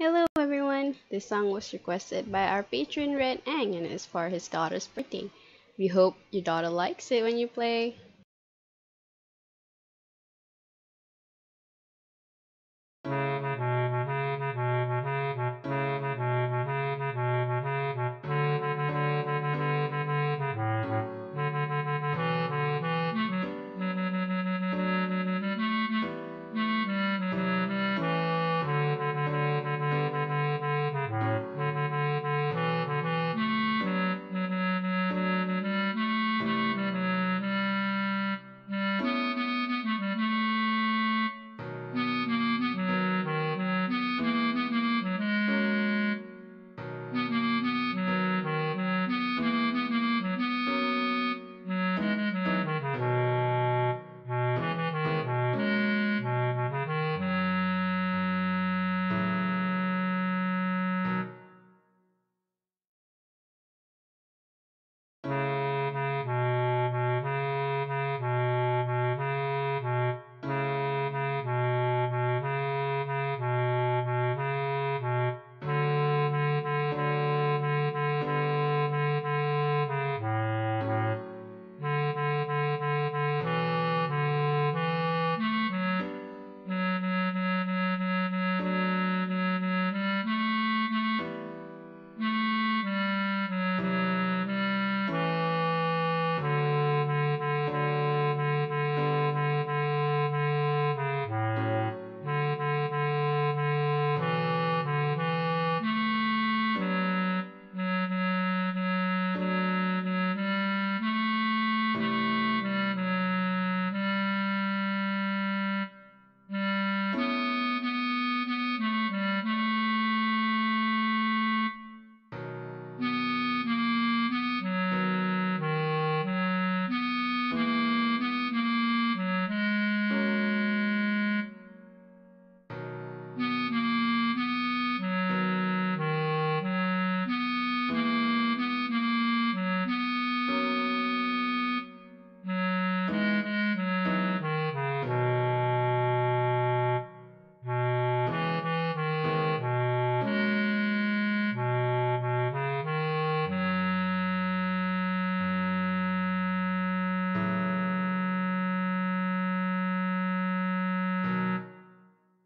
Hello everyone! This song was requested by our patron Red Ang and is for his daughter's birthday. We hope your daughter likes it when you play.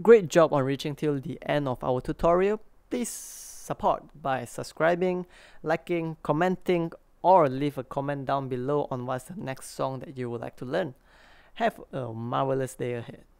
Great job on reaching till the end of our tutorial. Please support by subscribing, liking, commenting, or leave a comment down below on what's the next song that you would like to learn. Have a marvelous day ahead.